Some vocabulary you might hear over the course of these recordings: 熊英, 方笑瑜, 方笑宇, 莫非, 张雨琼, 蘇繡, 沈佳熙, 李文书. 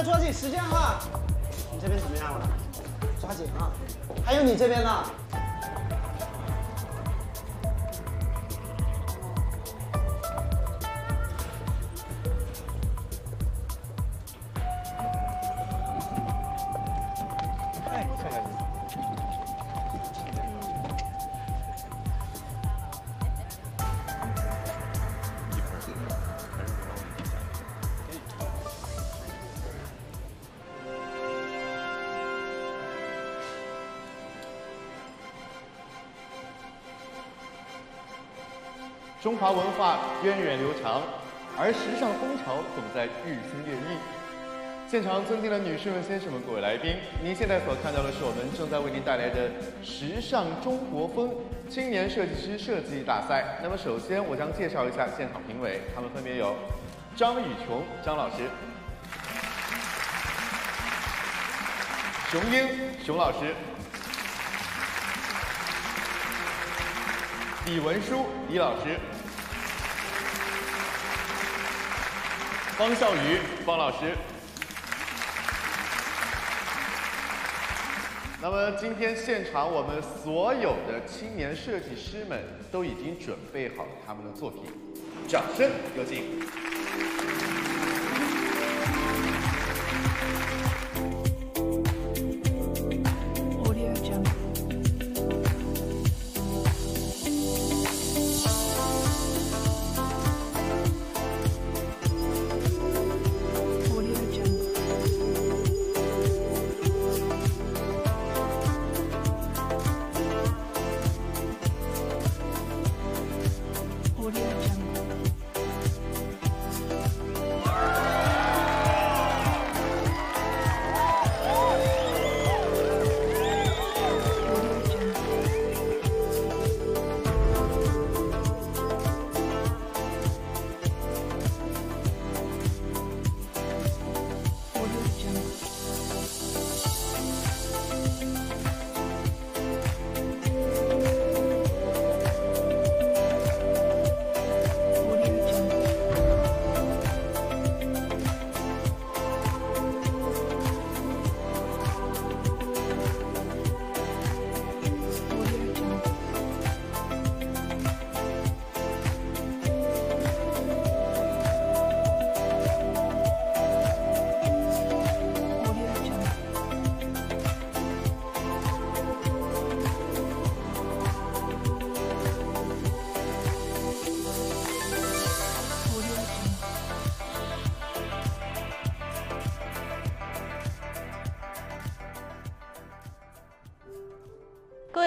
家抓紧时间哈！你这边怎么样了？抓紧啊！还有你这边呢？哎，看看你。 中华文化源远流长，而时尚风潮总在日新月异。现场尊敬的女士们、先生们、各位来宾，您现在所看到的是我们正在为您带来的“时尚中国风”青年设计师设计大赛。那么，首先我将介绍一下现场评委，他们分别有张雨琼张老师、熊英熊老师、李文书李老师。 方笑宇，方老师。那么今天现场我们所有的青年设计师们都已经准备好他们的作品，掌声有请。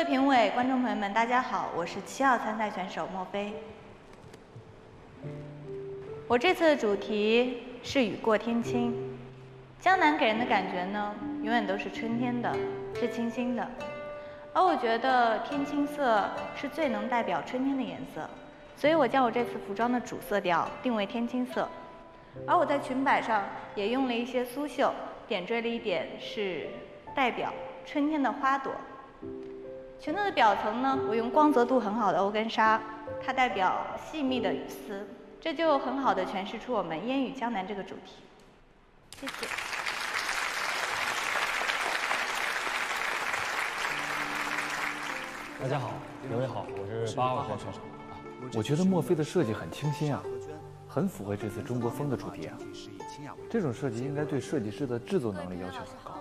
评委、观众朋友们，大家好，我是7号参赛选手莫非。我这次的主题是雨过天青。江南给人的感觉呢，永远都是春天的，是清新的。而我觉得天青色是最能代表春天的颜色，所以我将我这次服装的主色调定为天青色。而我在裙摆上也用了一些苏绣，点缀了一点是代表春天的花朵。 裙子的表层呢，我用光泽度很好的欧根纱，它代表细密的雨丝，这就很好的诠释出我们烟雨江南这个主题。谢谢。大家好，两位好，我是8号选手。我觉得莫非的设计很清新啊，很符合这次中国风的主题啊。这种设计应该对设计师的制作能力要求很高。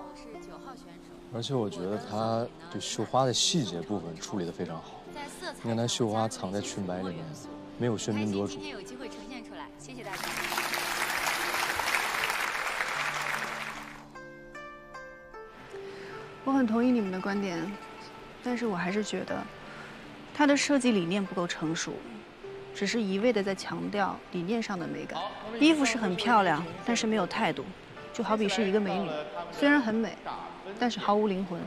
而且我觉得他对绣花的细节部分处理得非常好。你看他绣花藏在裙摆里面，没有喧宾夺主。今天有机会呈现出来，谢谢大家。我很同意你们的观点，但是我还是觉得他的设计理念不够成熟，只是一味的在强调理念上的美感。衣服是很漂亮，但是没有态度，就好比是一个美女，虽然很美。 但是毫无灵魂，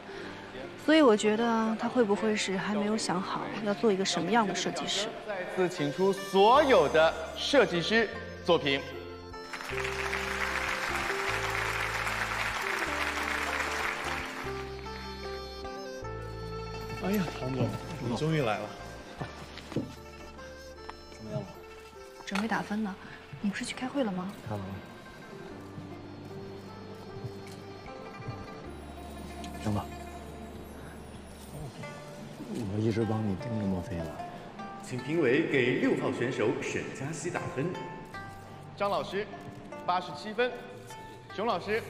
所以我觉得他会不会是还没有想好要做一个什么样的设计师？再次请出所有的设计师作品。哎呀，唐总，你终于来了，怎么样了？准备打分呢，你不是去开会了吗？看了吗？行吧，我一直帮你盯着莫非了。请评委给6号选手沈佳熙打分。张老师，87分；熊老师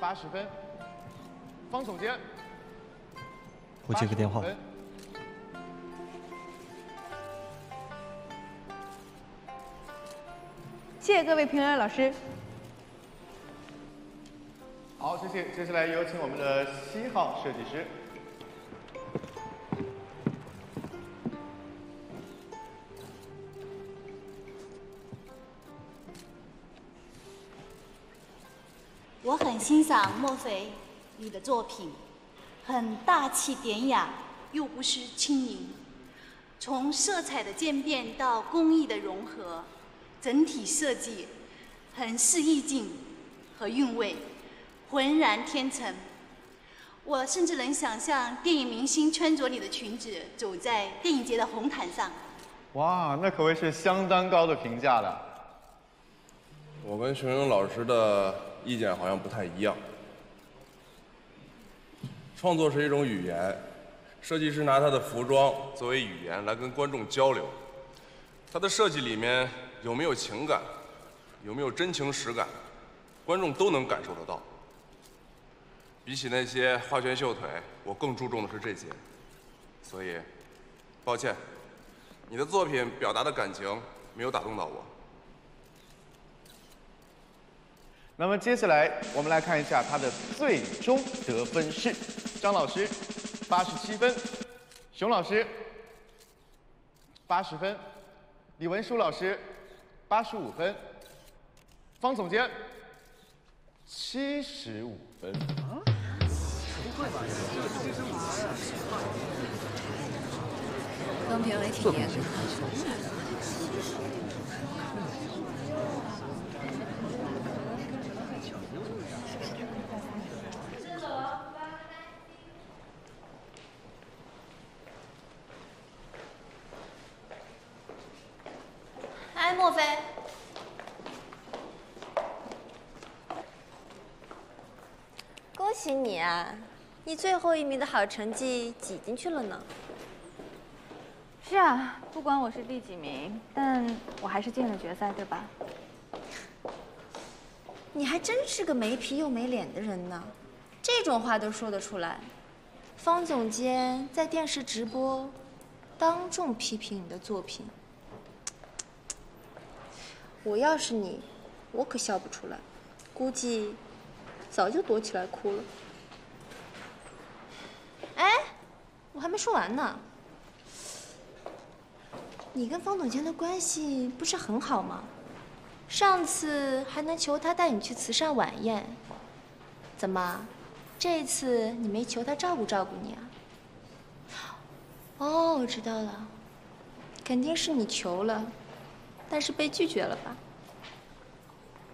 ，80分；方总监，我接个电话。 谢谢各位评委老师。好，谢谢。接下来有请我们的7号设计师。我很欣赏莫非你的作品，很大气典雅，又不失轻盈。从色彩的渐变到工艺的融合。 整体设计很是意境和韵味，浑然天成。我甚至能想象电影明星穿着你的裙子走在电影节的红毯上。哇，那可谓是相当高的评价了。我跟熊熊老师的意见好像不太一样。创作是一种语言，设计师拿他的服装作为语言来跟观众交流。他的设计里面。 有没有情感，有没有真情实感，观众都能感受得到。比起那些花拳绣腿，我更注重的是这些。所以，抱歉，你的作品表达的感情没有打动到我。那么接下来我们来看一下他的最终得分是：张老师87分，熊老师80分，李文书老师。 85分，方总监75分。啊？当评委挺严的。哎，莫非。 恭喜你啊！你最后一名的好成绩挤进去了呢。是啊，不管我是第几名，但我还是进了决赛，对吧？你还真是个没皮又没脸的人呢，这种话都说得出来。方总监在电视直播，当众批评你的作品，我要是你，我可笑不出来，估计。 早就躲起来哭了。哎，我还没说完呢。你跟方总监的关系不是很好吗？上次还能求他带你去慈善晚宴，怎么，这次你没求他照顾照顾你啊？哦，我知道了，肯定是你求了，但是被拒绝了吧？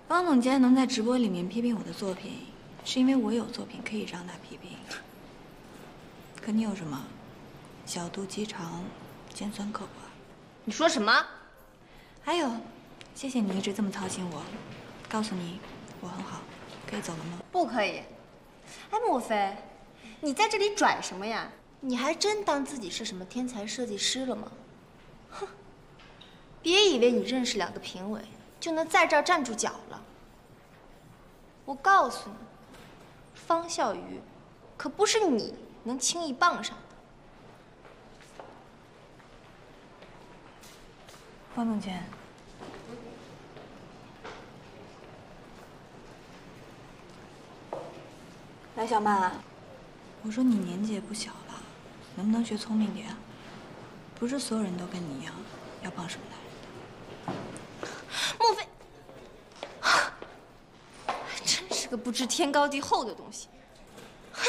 方总监能在直播里面批评我的作品，是因为我有作品可以让他批评。可你有什么？小肚鸡肠，尖酸刻薄。你说什么？还有，谢谢你一直这么操心我。告诉你，我很好。可以走了吗？不可以。哎，莫非，你在这里拽什么呀？你还真当自己是什么天才设计师了吗？哼！别以为你认识2个评委。 就能在这儿站住脚了。我告诉你，方笑瑜可不是你能轻易傍上的。方总监，来，小曼啊，我说你年纪也不小了，能不能学聪明点？不是所有人都跟你一样，要傍什么男人？ 莫非，真是个不知天高地厚的东西！哼！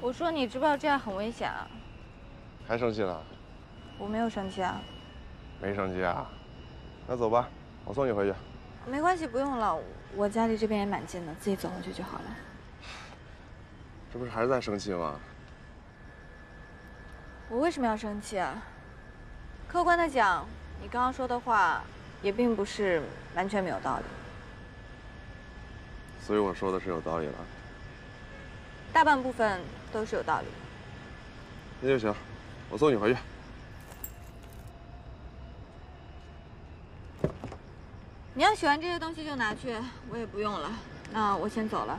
我说你知不知道这样很危险啊？还生气了？我没有生气啊。没生气啊？那走吧，我送你回去。 没关系，不用了。我家离这边也蛮近的，自己走回去就好了。这不是还是在生气吗？我为什么要生气啊？客观的讲，你刚刚说的话也并不是完全没有道理。所以我说的是有道理了。大半部分都是有道理的。那就行，我送你回去。 你要喜欢这些东西就拿去，我也不用了。那我先走了。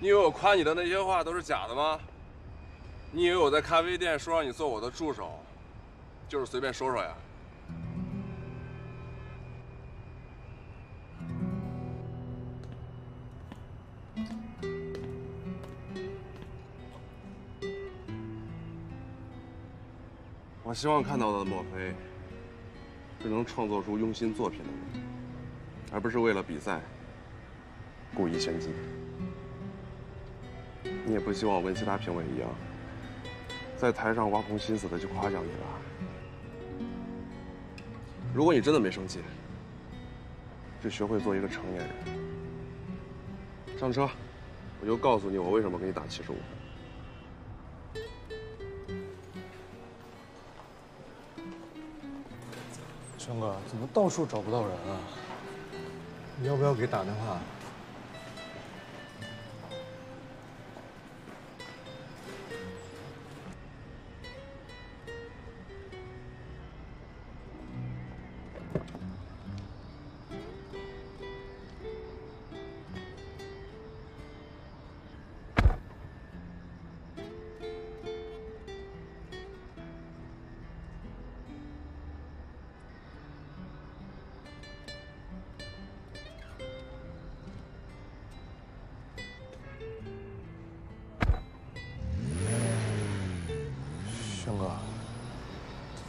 你以为我夸你的那些话都是假的吗？你以为我在咖啡店说让你做我的助手，就是随便说说呀？我希望看到的莫非 是能创作出用心作品的人，而不是为了比赛故意炫技。你也不希望我跟其他评委一样，在台上挖空心思的去夸奖你吧。如果你真的没生气，就学会做一个成年人。上车，我就告诉你我为什么给你打75分。 生哥，怎么到处找不到人啊？你要不要给打电话？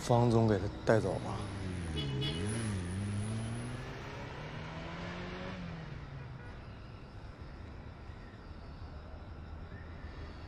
方总给他带走吧。